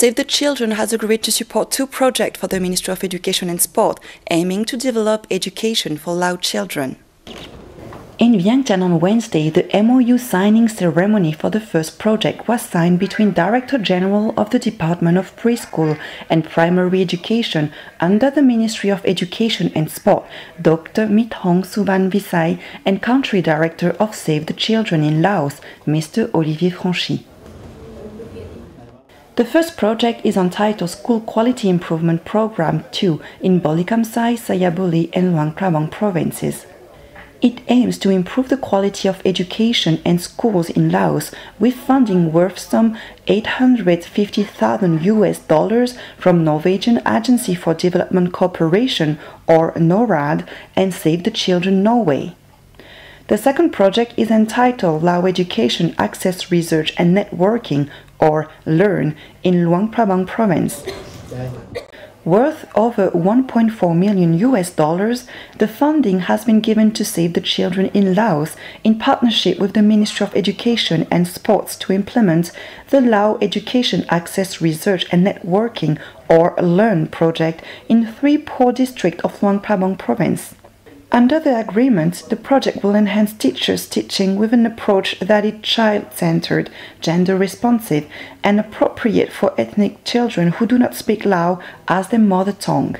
Save the Children has agreed to support two projects for the Ministry of Education and Sport, aiming to develop education for loud children. In Vientiane on Wednesday, the MOU signing ceremony for the first project was signed between Director General of the Department of Preschool and Primary Education under the Ministry of Education and Sport, Dr. Mithong Souvanvixay, and Country Director of Save the Children in Laos, Mr. Olivier Franchi. The first project is entitled School Quality Improvement Programme II in Borikhamxay, Xayaboury and Luang Prabang provinces. It aims to improve the quality of education and schools in Laos with funding worth some $850,000 from Norwegian Agency for Development Cooperation or NORAD and Save the Children Norway. The second project is entitled Lao Education Access Research and Networking or LEARN in Luang Prabang province. Worth over $1.4 million, the funding has been given to Save the Children in Laos in partnership with the Ministry of Education and Sports to implement the Lao Education Access Research and Networking or LEARN project in three poor districts of Luang Prabang province. Under the agreement, the project will enhance teachers' teaching with an approach that is child-centered, gender-responsive, and appropriate for ethnic children who do not speak Lao as their mother tongue.